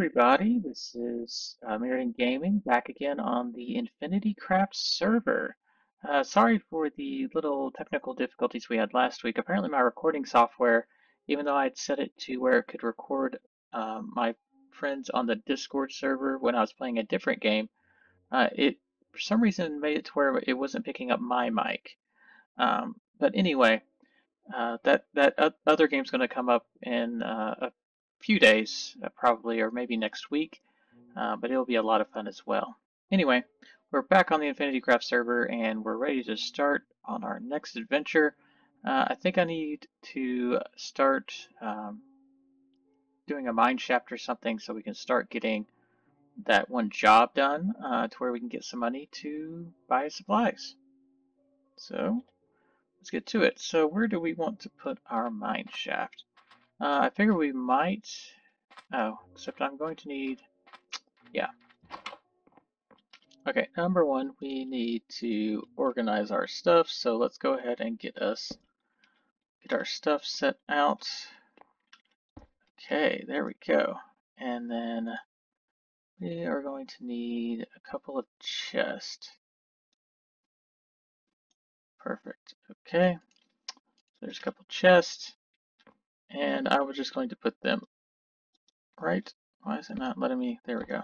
everybody, this is Myrodin Gaming back again on the InfinityCraft server. Sorry for the little technical difficulties we had last week. Apparently my recording software, even though I'd set it to where it could record my friends on the Discord server when I was playing a different game, it for some reason made it to where it wasn't picking up my mic. But anyway, that other game's going to come up in a few days, probably, or maybe next week, but it'll be a lot of fun as well. Anyway, we're back on the InfinityCraft server and we're ready to start on our next adventure. I think I need to start doing a mine shaft or something so we can start getting that one job done to where we can get some money to buy supplies. So let's get to it. So where do we want to put our mine shaft? I figure we might, except I'm going to need, Okay, number one, we need to organize our stuff, so let's go ahead and get our stuff set out. Okay, there we go. And then we are going to need a couple of chests. Perfect, okay. So there's a couple chests. And I was just going to put them right. Why is it not letting me? There we go.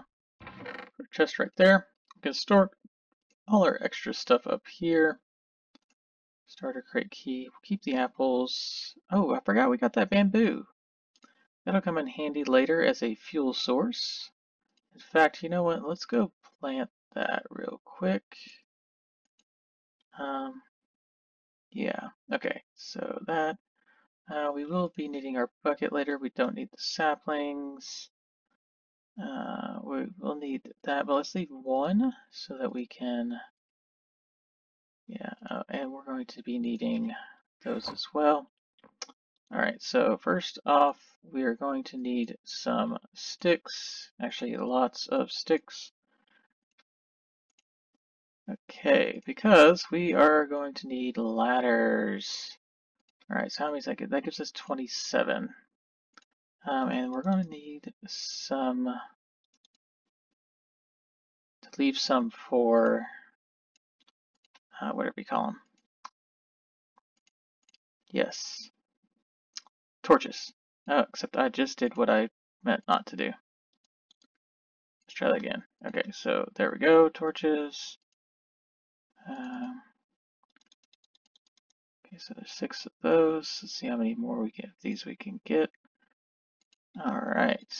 Put chest right there. We can store all our extra stuff up here. Starter crate key. We'll keep the apples. Oh, I forgot we got that bamboo. That'll come in handy later as a fuel source. In fact, you know what? Let's go plant that real quick. Okay. So that. We will be needing our bucket later. We don't need the saplings. We will need that, but let's leave one so that we can, and we're going to be needing those as well. All right, so first off, we are going to need some sticks, actually lots of sticks. Okay, because we are going to need ladders. All right, so how many is that? That gives us 27. And we're going to need some, to leave some for, whatever you call them. Yes. Torches. Oh, except I just did what I meant not to do. Let's try that again. Okay, so there we go, torches. So there's 6 of those. Let's see how many more we get. These we can get. All right.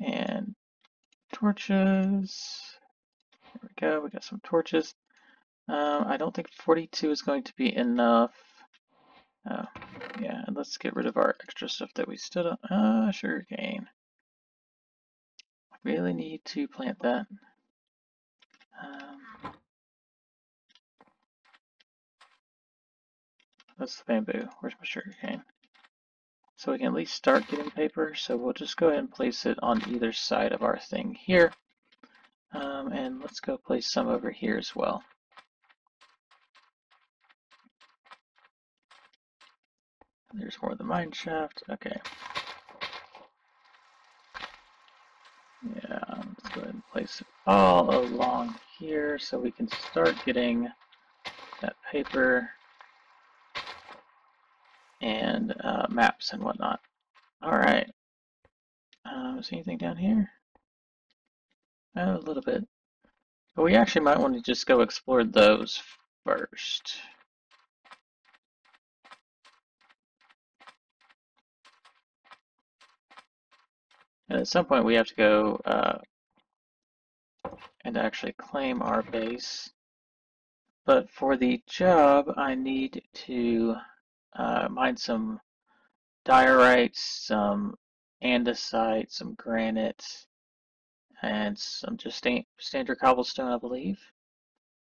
And torches. There we go. We got some torches. I don't think 42 is going to be enough. And let's get rid of our extra stuff that we stood on. Sugarcane. I really need to plant that. That's the bamboo. Where's my sugar cane? So we can at least start getting paper. So we'll just go ahead and place it on either side of our thing here. And let's go place some over here as well. There's more of the mine shaft. Okay. Let's go ahead and place it all along here so we can start getting that paper and maps and whatnot. All right. Is there anything down here? Oh, a little bit. But we actually might want to just go explore those first. And at some point we have to go and actually claim our base. But for the job, I need to mine some diorite, some andesite, some granite, and some just standard cobblestone, I believe.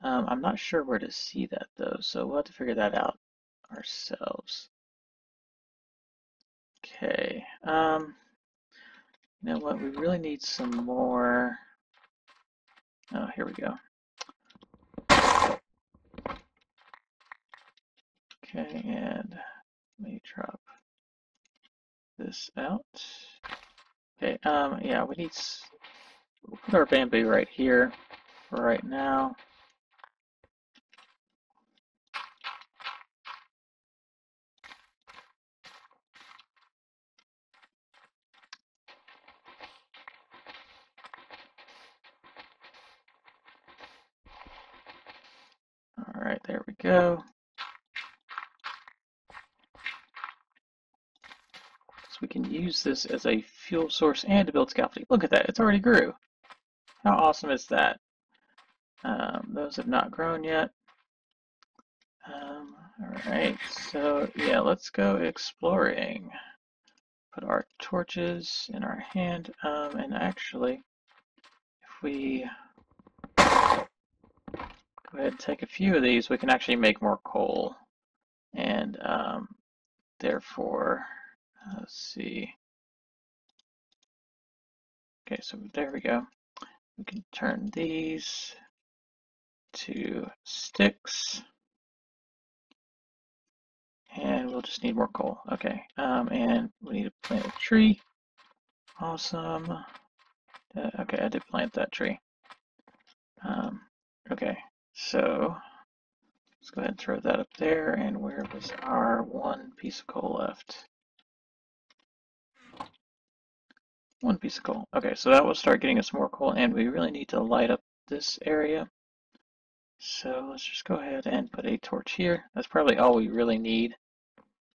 I'm not sure where to see that though, so we'll have to figure that out ourselves. Okay, you know what, we really need some more. Oh, here we go. Okay, and let me drop this out. Okay, yeah, we need we'll put our bamboo right here for right now. All right, there we go. So we can use this as a fuel source and to build scaffolding. Look at that, it's already grew. How awesome is that? Those have not grown yet. Alright, so yeah, let's go exploring. Put our torches in our hand, and actually, if we go ahead and take a few of these, we can actually make more coal. And therefore, let's see. Okay, so there we go. We can turn these to sticks. And we'll just need more coal. Okay, and we need to plant a tree. Awesome. Okay, I did plant that tree. Okay, so let's go ahead and throw that up there. And where was our one piece of coal left? One piece of coal. Okay, so that will start getting us more coal, and we really need to light up this area. So let's just go ahead and put a torch here. That's probably all we really need.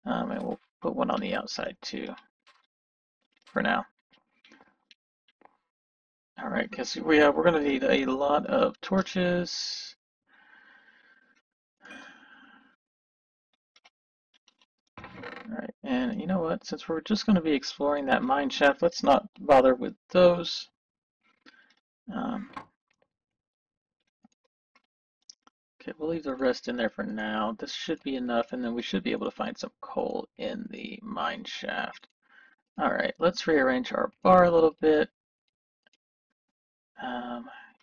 And we'll put one on the outside too, for now. All right, because we're going to need a lot of torches. All right, and you know what? Since we're just going to be exploring that mine shaft, let's not bother with those. Okay, we'll leave the rest in there for now. This should be enough, and then we should be able to find some coal in the mine shaft. All right, let's rearrange our bar a little bit.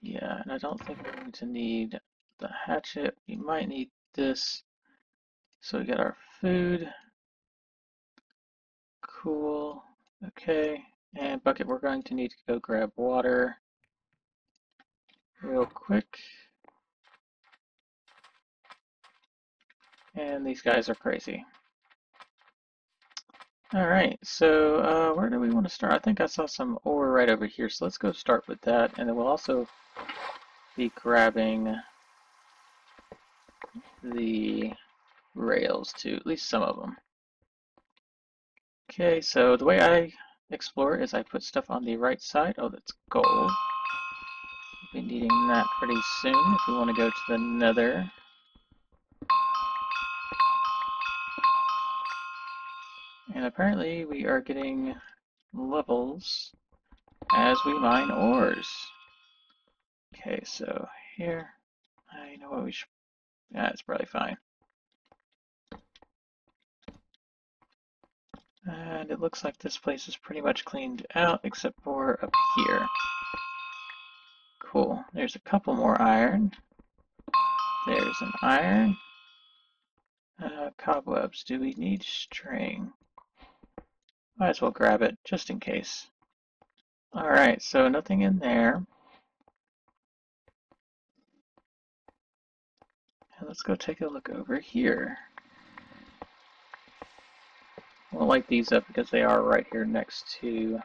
Yeah, and I don't think we're going to need the hatchet. We might need this. So we got our food. Cool. Okay, and bucket, we're going to need to go grab water real quick. And these guys are crazy. All right, so where do we want to start? I think I saw some ore right over here, so let's go start with that, and then we'll also be grabbing the rails too, at least some of them. Okay, so the way I explore is I put stuff on the right side. Oh, that's gold. We'll be needing that pretty soon if we want to go to the nether. And apparently we are getting levels as we mine ores. Okay, so here, you know what we should, yeah, it's probably fine. And it looks like this place is pretty much cleaned out, except for up here. Cool. There's a couple more iron. There's an iron. Cobwebs. Do we need string? Might as well grab it, just in case. Alright, so nothing in there. And let's go take a look over here. We'll light these up because they are right here next to...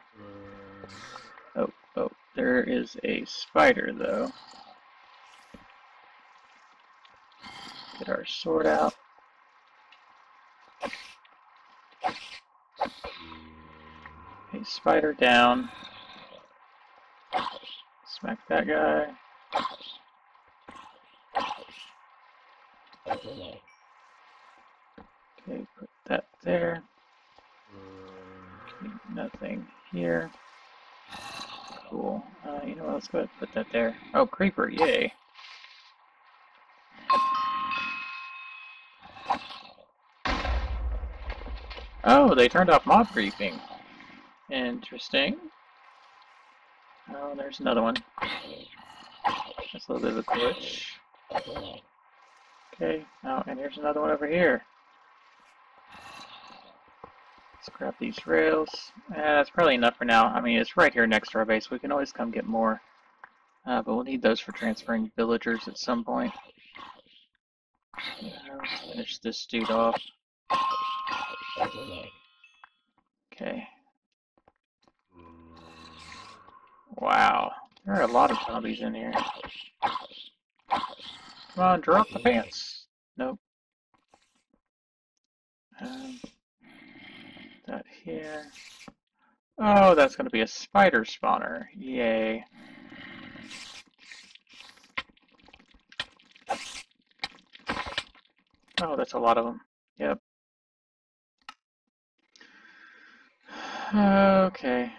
Oh, there is a spider, though. Get our sword out. Okay, spider down. Smack that guy. Okay, put that there. Nothing here. Cool. You know what? Let's go ahead and put that there. Oh, creeper! Yay. Oh, they turned off mob creeping. Interesting. Oh, there's another one. That's a little bit of a glitch. Okay. Oh, and here's another one over here. Let's grab these rails. That's probably enough for now. I mean, it's right here next to our base. We can always come get more. But we'll need those for transferring villagers at some point. Let's finish this dude off. Okay. Wow. There are a lot of zombies in here. Come on, drop the pants. Nope. That here. Oh, that's going to be a spider spawner. Yay. Oh, that's a lot of them. Yep. Okay.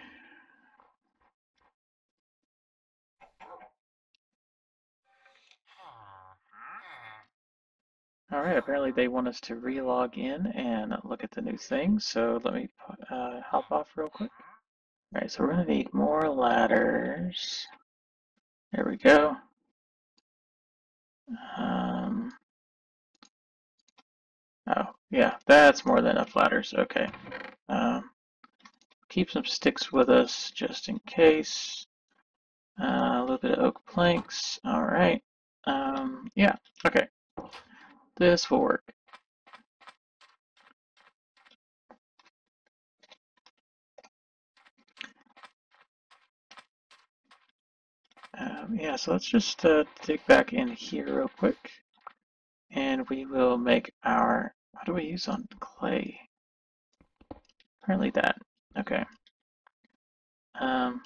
Alright, apparently they want us to re-log in and look at the new thing, so let me hop off real quick. Alright, so we're going to need more ladders. There we go. Oh, yeah, that's more than enough ladders, okay. Keep some sticks with us just in case. A little bit of oak planks, alright. Yeah, okay. This will work. Yeah, so let's just dig back in here real quick. And we will make our... What do we use on clay? Apparently that. Okay. So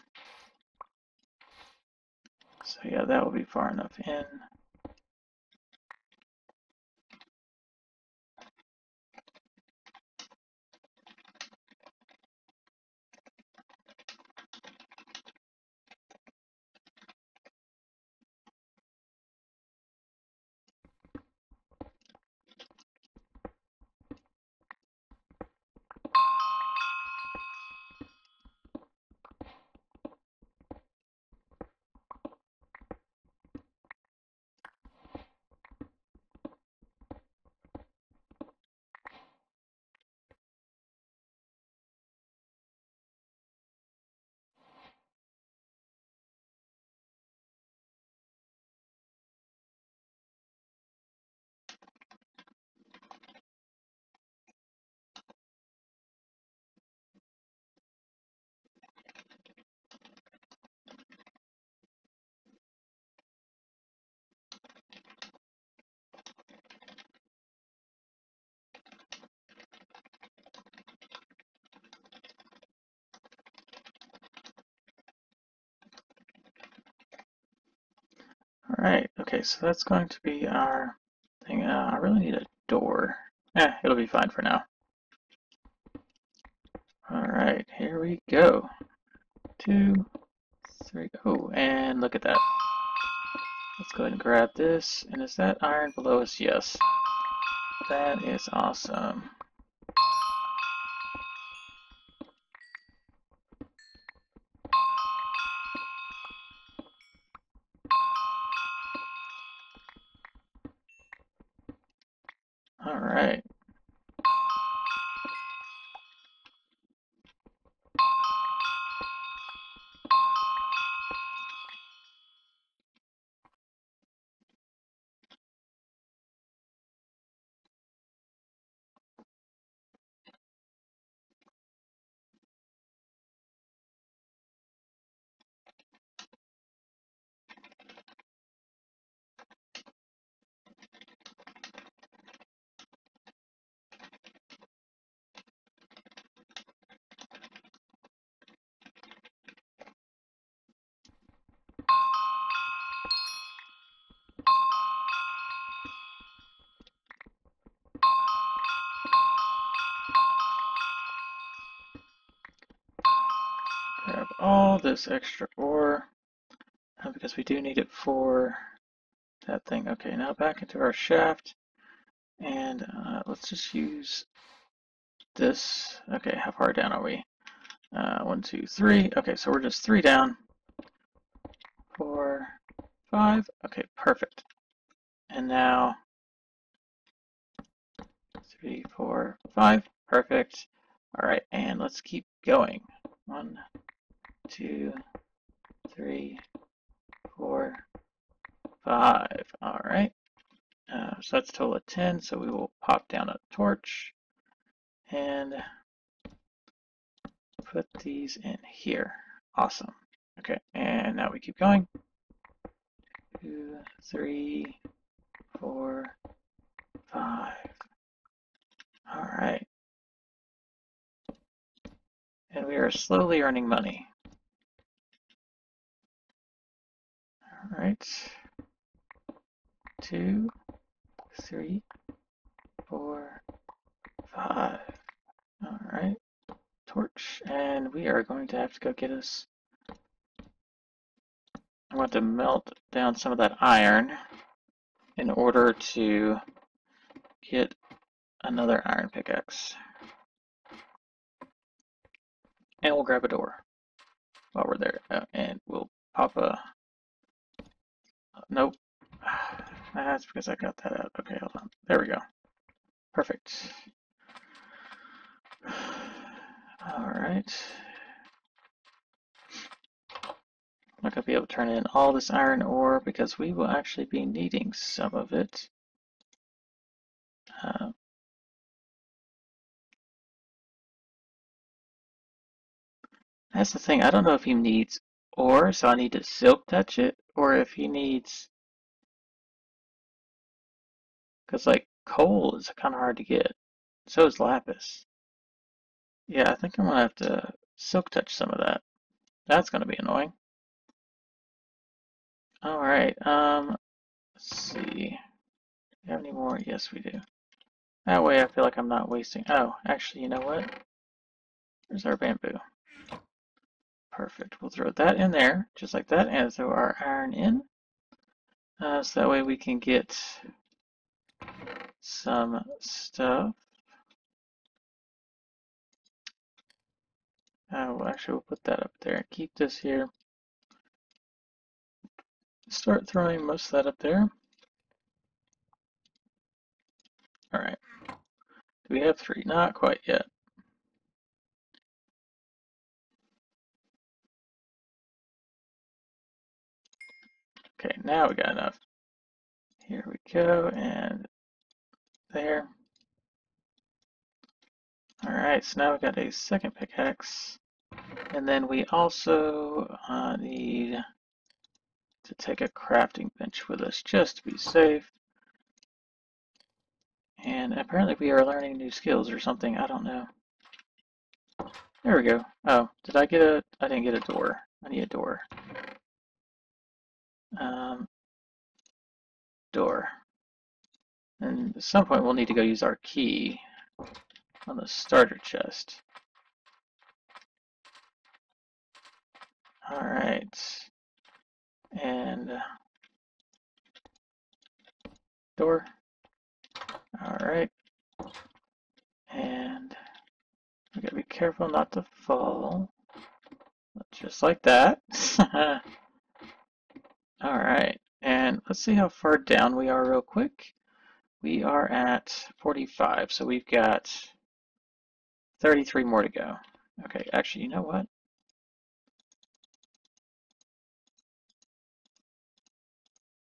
yeah, that will be far enough in. Alright, okay, so that's going to be our thing. I really need a door. It'll be fine for now. Alright, here we go. 2, 3, oh, and look at that. Let's go ahead and grab this. And is that iron below us? Yes. That is awesome. Grab all this extra ore because we do need it for that thing. Okay, now back into our shaft and let's just use this. Okay, how far down are we? 1, 2, 3. Okay, so we're just 3 down. 4, 5. Okay, perfect. And now 3, 4, 5. Perfect. All right, and let's keep going. 1, 2, 3, 4, 5. All right. So that's a total of 10. So we will pop down a torch and put these in here. Awesome. Okay, and now we keep going. 2, 3, 4, 5. All right. And we are slowly earning money. All right. 2, 3, 4, 5. All right. Torch. And we are going to have to go get us. I want to melt down some of that iron in order to get another iron pickaxe. And we'll grab a door while we're there. And we'll pop a... Nope. That's because I got that out. Okay, hold on. There we go. Perfect. All right. I'm not going to be able to turn in all this iron ore because we will actually be needing some of it. That's the thing. I don't know if he needs ore, so I need to silk touch it, or if he needs... Because, like, coal is kind of hard to get. So is lapis. Yeah, I think I'm going to have to silk touch some of that. That's going to be annoying. All right, let's see. Do we have any more? Yes, we do. That way I feel like I'm not wasting... Oh, actually, you know what? There's our bamboo. Perfect. We'll throw that in there, just like that, and throw our iron in. So that way we can get some stuff. Well, actually, we'll put that up there and keep this here. Start throwing most of that up there. All right. Do we have 3? Not quite yet. Okay, now we got enough. Here we go, and there. All right, so now we got a second pickaxe. And then we also need to take a crafting bench with us just to be safe. And apparently we are learning new skills or something, I don't know. There we go. Oh, did I get a... I didn't get a door. I need a door. Door. And at some point we'll need to go use our key on the starter chest. All right. And door. All right. And we gotta be careful not to fall. Just like that. All right, and let's see how far down we are real quick. We are at 45, so we've got 33 more to go. Okay, actually, you know what?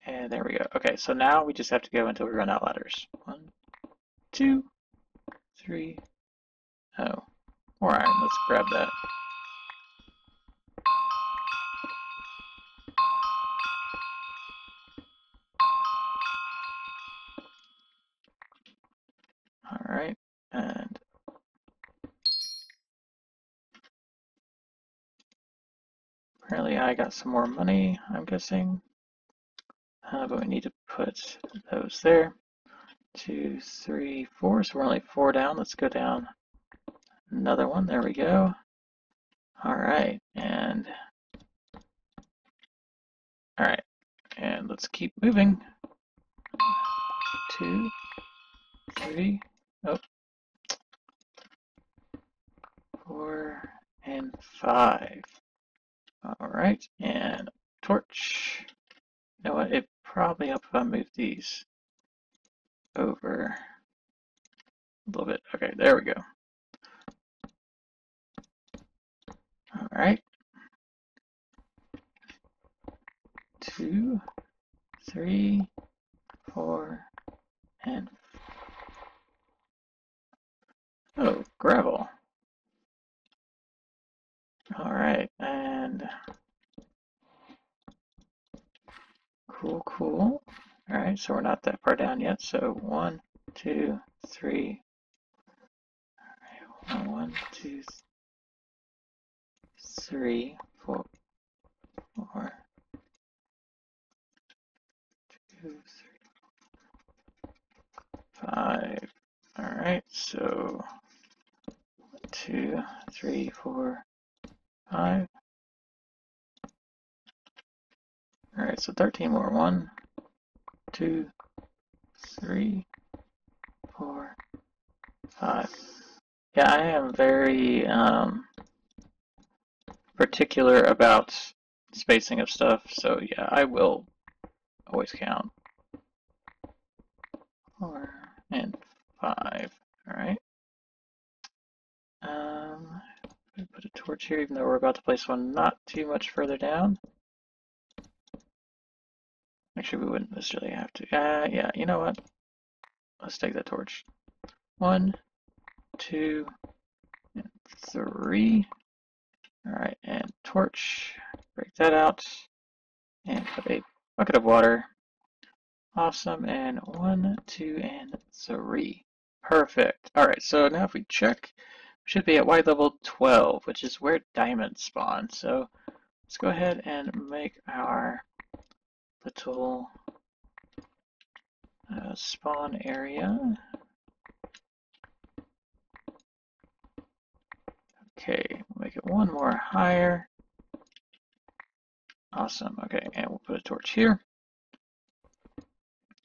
And there we go. Okay, so now we just have to go until we run out of ladders. 1, 2, 3. Oh, more iron. Let's grab that. All right, and apparently I got some more money, I'm guessing. But we need to put those there. 2, 3, 4. So we're only 4 down. Let's go down another one. There we go. All right, and all right, and let's keep moving. 2, 3. Oh, 4 and 5. All right, and torch. You know what? It probably helps if I move these over a little bit. Okay, there we go. All right. 2, 3, 4, and oh, gravel. All right, and cool, cool. All right, so we're not that far down yet. So 1, 2, 3. All right, 1, 2, 3, 4, 2, 3, 5. All right, so 1, 2, 3, 4, 5. All right, so 13 more. 1, 2, 3, 4, 5. Yeah, I am very particular about spacing of stuff, so yeah, I will always count 4 and 5. All right. We put a torch here, even though we're about to place one not too much further down. Actually, we wouldn't necessarily have to. Yeah, you know what? Let's take that torch. 1, 2, and 3. All right, and torch. Break that out. And put a bucket of water. Awesome, and 1, 2, and 3. Perfect. All right, so now if we check, we should be at Y level 12, which is where diamonds spawn. So let's go ahead and make our little spawn area. Okay, we'll make it one more higher. Awesome, okay, and we'll put a torch here.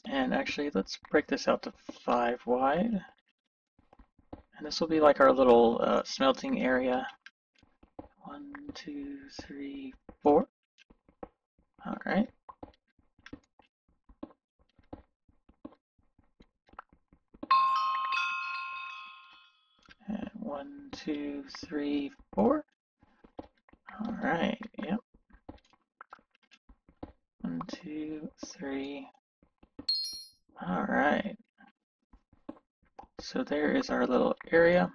And actually, let's break this out to 5 wide. And this will be like our little smelting area. 1, 2, 3, 4. All right. And 1, 2, 3, 4. All right, yep. 1, 2, 3. All right, so there is our little area.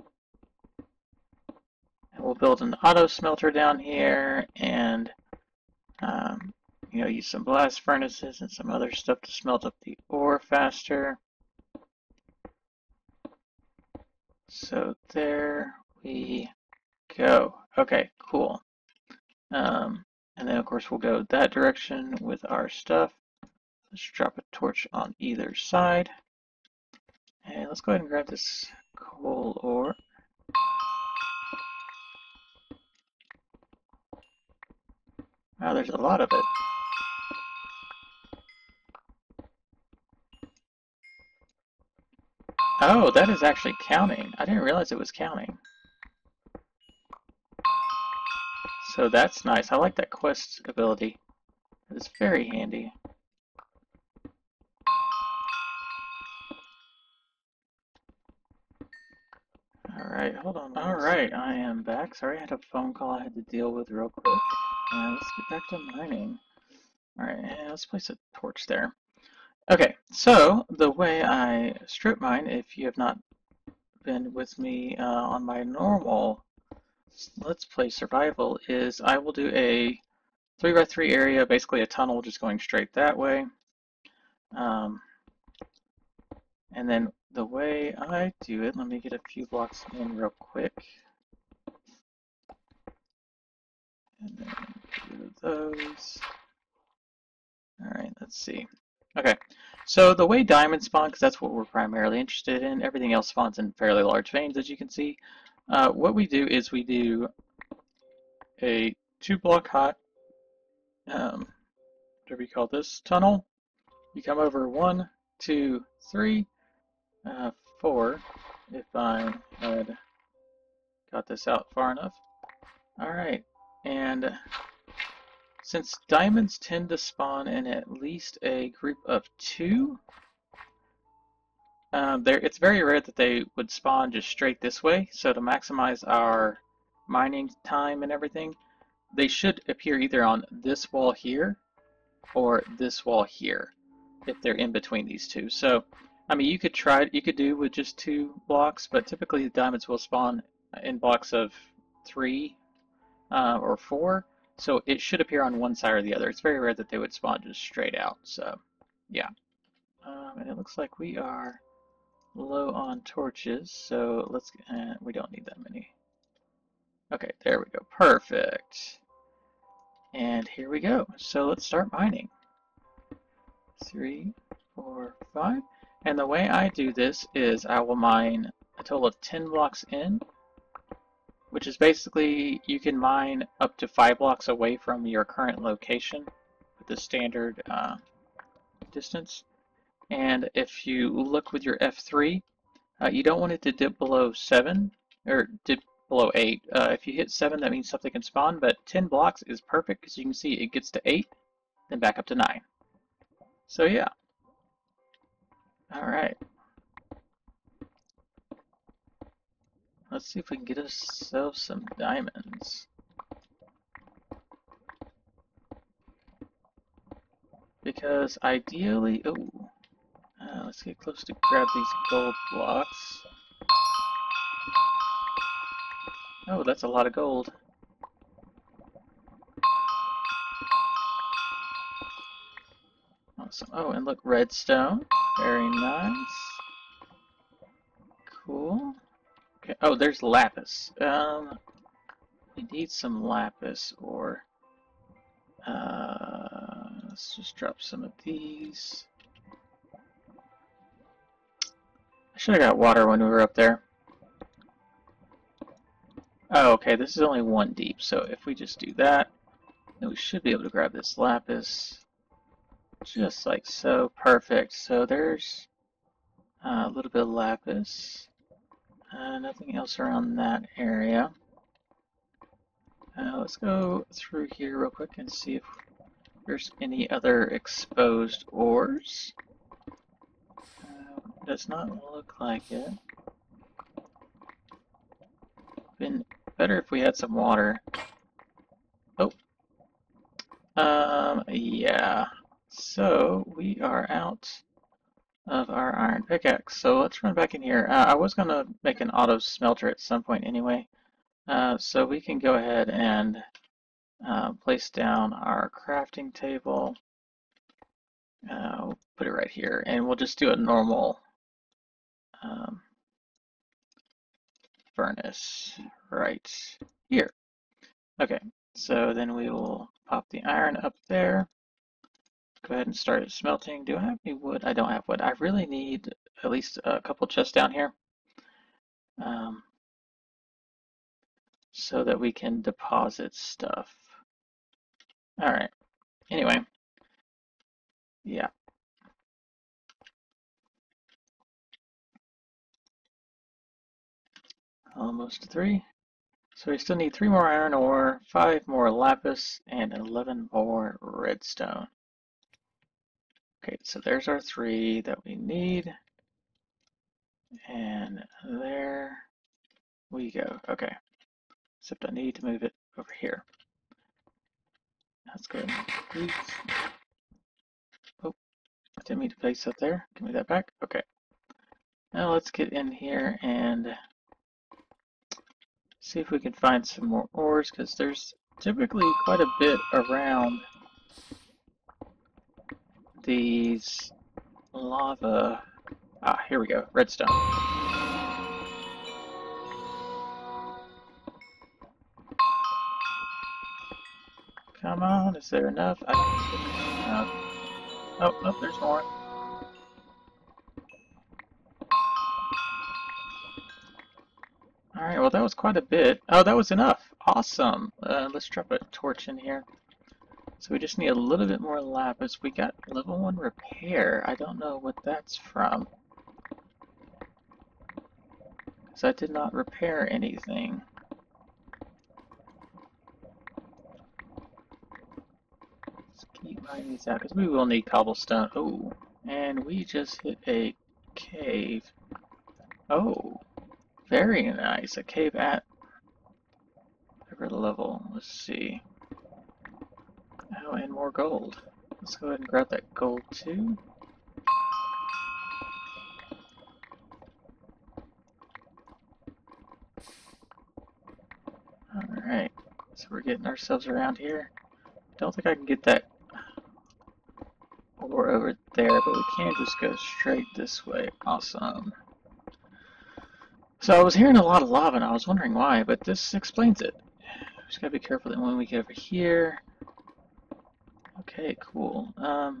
And we'll build an auto smelter down here and, you know, use some blast furnaces and some other stuff to smelt up the ore faster. So there we go. Okay, cool. And then of course we'll go that direction with our stuff. Let's drop a torch on either side. And let's go ahead and grab this coal ore. Wow, there's a lot of it. Oh, that is actually counting. I didn't realize it was counting. So that's nice. I like that quest ability. It's very handy. Alright, hold on. Alright, I am back. Sorry, I had a phone call I had to deal with real quick. Let's get back to mining. Alright, and let's place a torch there. Okay, so the way I strip mine, if you have not been with me on my normal Let's Play Survival, is I will do a 3x3 area, basically a tunnel just going straight that way. And then the way I do it, let me get a few blocks in real quick. And then do those. All right, let's see. Okay, so the way diamonds spawn, because that's what we're primarily interested in, everything else spawns in fairly large veins, as you can see. What we do is we do a 2-block high, whatever you call this, tunnel. You come over 1, 2, 3, 4, if I had got this out far enough. All right, and since diamonds tend to spawn in at least a group of 2, It's very rare that they would spawn just straight this way, so to maximize our mining time and everything, they should appear either on this wall here or this wall here if they're in between these two. So I mean, you could do with just 2 blocks, but typically the diamonds will spawn in blocks of 3 or 4, so it should appear on one side or the other. It's very rare that they would spawn just straight out. So yeah, and it looks like we are low on torches, so let's we don't need that many. Okay, there we go, perfect. And here we go, so let's start mining. 3, 4, 5. And the way I do this is I will mine a total of 10 blocks in, which is basically you can mine up to 5 blocks away from your current location with the standard distance. And if you look with your F3, you don't want it to dip below 7 or dip below 8. If you hit 7, that means something can spawn, but 10 blocks is perfect because you can see it gets to 8, then back up to 9. So yeah. Alright. Let's see if we can get ourselves some diamonds. Because ideally, let's get close to grab these gold blocks. Oh, that's a lot of gold. Awesome. Oh, and look, redstone. Very nice. Cool. Okay. Oh, there's lapis. We need some lapis ore. Let's just drop some of these. I should have got water when we were up there. Oh, okay, this is only 1 deep, so if we just do that, then we should be able to grab this lapis. Just like so, perfect. So there's a little bit of lapis. Nothing else around that area. Let's go through here real quick and see if there's any other exposed ores. Does not look like it. Been better if we had some water. Oh. Yeah. So we are out of our iron pickaxe, so let's run back in here. I was going to make an auto smelter at some point anyway, so we can go ahead and place down our crafting table. We'll put it right here, and we'll just do a normal furnace right here. Okay, so then we will pop the iron up there. Go ahead and start smelting. Do I have any wood? I don't have wood. I really need at least a couple chests down here, so that we can deposit stuff. All right. Anyway, yeah. Almost 3. So we still need 3 more iron ore, 5 more lapis, and 11 more redstone. Okay, so there's our 3 that we need, and there we go. Okay, except I need to move it over here. Let's go ahead and place. Oh, I didn't mean to place up there. Give me that back. Okay, now let's get in here and see if we can find some more ores, because there's typically quite a bit around these lava. Ah, here we go, redstone. Come on, is there enough? I can't. Oh, no, there's more. Alright, well, that was quite a bit. Oh, that was enough. Awesome. Let's drop a torch in here. So we just need a little bit more lapis. We got level 1 repair. I don't know what that's from, because I did not repair anything. Let's keep mining these out, because we will need cobblestone. Oh, and we just hit a cave. Oh, very nice. A cave at every level. Let's see. Oh, and more gold. Let's go ahead and grab that gold too. Alright, so we're getting ourselves around here. Don't think I can get that ore over there, but we can just go straight this way. Awesome. So I was hearing a lot of lava and I was wondering why, but this explains it. Just gotta be careful that when we get over here. Okay, cool. Let's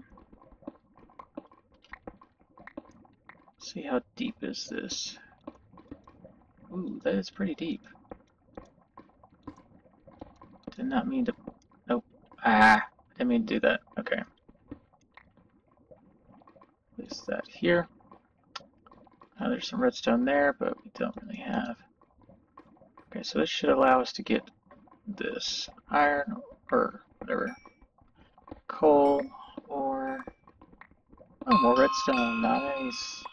see, how deep is this? Ooh, that is pretty deep. Did not mean to. Nope. Ah, didn't mean to do that. Okay. Place that here. There's some redstone there, but we don't really have. Okay, so this should allow us to get this iron or whatever. Coal or oh, more redstone. Nice.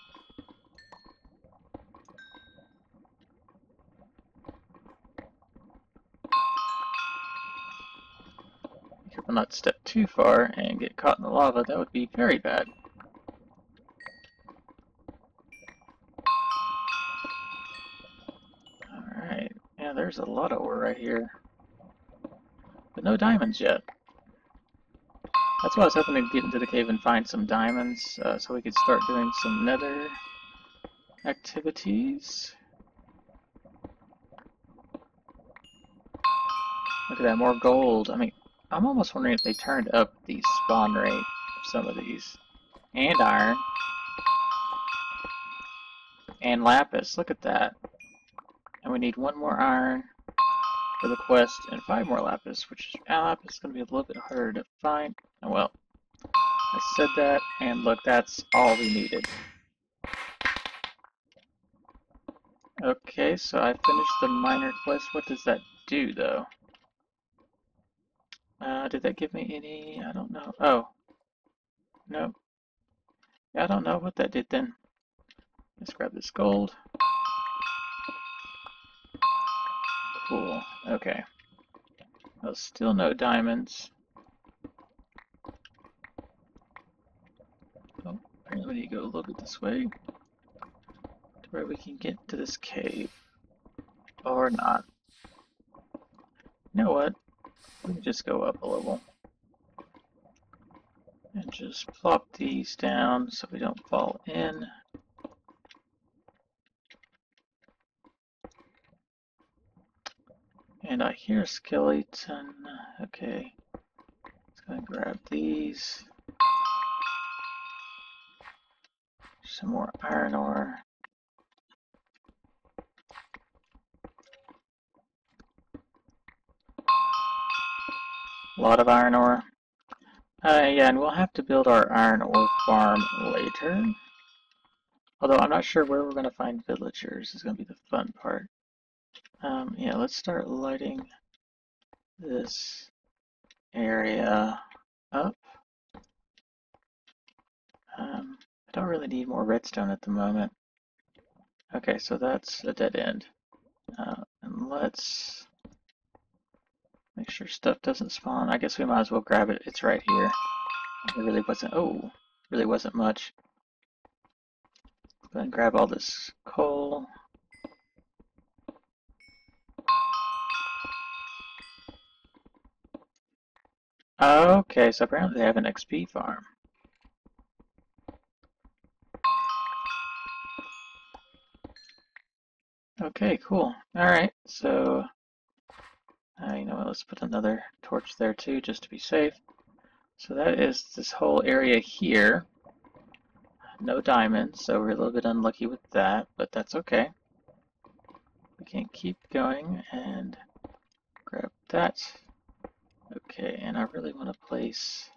Be careful not to step too far and get caught in the lava. That would be very bad. All right. Yeah, there's a lot of ore right here, but no diamonds yet. That's why I was hoping to get into the cave and find some diamonds, so we could start doing some nether activities. Look at that, more gold. I mean, I'm almost wondering if they turned up the spawn rate of some of these. And iron. And lapis, look at that. And we need one more iron for the quest, and 5 more lapis, which lapis is going to be a little bit harder to find. Oh well, I said that, and look, that's all we needed. Okay, so I finished the minor quest. What does that do, though? Did that give me any? I don't know. Oh. No. I don't know what that did then. Let's grab this gold. Cool. Okay. Well, still no diamonds. Oh, apparently we need to go a little bit this way to where we can get to this cave. Or not. You know what? We can just go up a level. And just plop these down so we don't fall in. And I hear a skeleton. Okay. Let's go and grab these. Some more iron ore. A lot of iron ore. Yeah, and we'll have to build our iron ore farm later. Although I'm not sure where we're going to find villagers is going to be the fun part. Yeah, let's start lighting this area up. I don't really need more redstone at the moment. Okay, so that's a dead end. And let's make sure stuff doesn't spawn. I guess we might as well grab it. It's right here. It really wasn't, oh, really wasn't much. Let's go ahead and grab all this coal. Okay, so apparently they have an XP farm. Okay, cool. Alright, so you know what, let's put another torch there too, just to be safe. So that is this whole area here. No diamonds, so we're a little bit unlucky with that, but that's okay. We can keep going and grab that. Okay, and I really want to place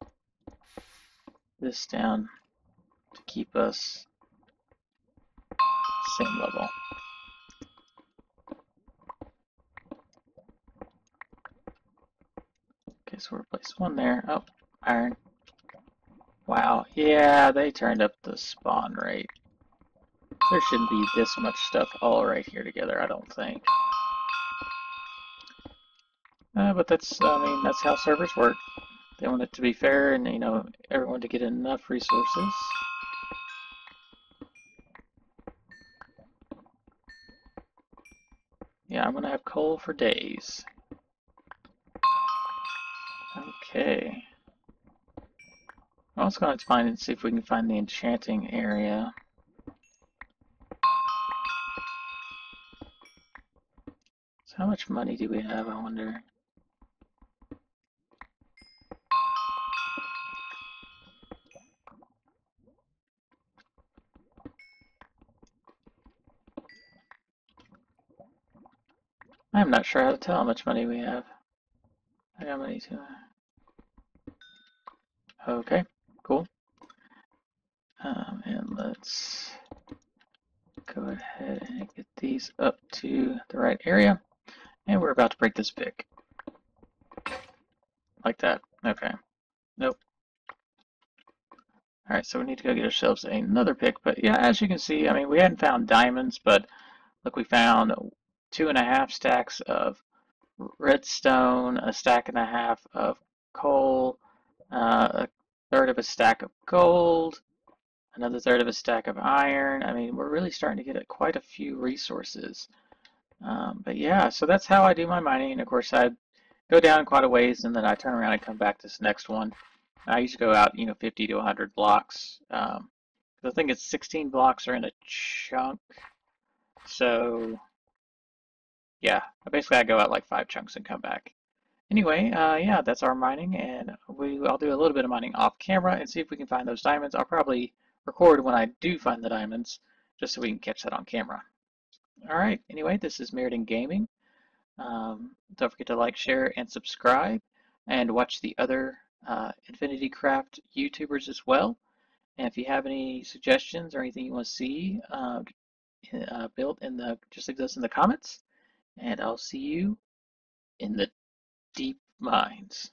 this down to keep us same level. Okay, so we'll replace one there. Oh, iron. Wow, yeah, they turned up the spawn rate. There shouldn't be this much stuff all right here together, I don't think. But that's, I mean, that's how servers work. They want it to be fair and, you know, everyone to get enough resources. Yeah, I'm gonna have coal for days. Okay. I'm also gonna find and see if we can find the enchanting area. So how much money do we have, I wonder? I'm not sure how to tell how much money we have. I got money too. Okay, cool. And let's go ahead and get these up to the right area. And we're about to break this pick. Like that. Okay. Nope. Alright, so we need to go get ourselves another pick. But yeah, as you can see, I mean, we hadn't found diamonds, but look, we found 2.5 stacks of redstone, 1.5 stacks of coal, 1/3 of a stack of gold, another 1/3 of a stack of iron. I mean, we're really starting to get quite a few resources. But yeah, so that's how I do my mining. And of course, I go down quite a ways, and then I turn around and come back to this next one. I usually go out, you know, 50 to 100 blocks. I think it's 16 blocks are in a chunk. So yeah, basically I go out like 5 chunks and come back. Anyway, yeah, that's our mining, and I'll do a little bit of mining off camera and see if we can find those diamonds. I'll probably record when I do find the diamonds, just so we can catch that on camera. Alright, anyway, this is Myrodin Gaming. Don't forget to like, share, and subscribe, and watch the other InfinityCraft YouTubers as well. And if you have any suggestions or anything you want to see built, just leave those in the comments. And I'll see you in the deep mines.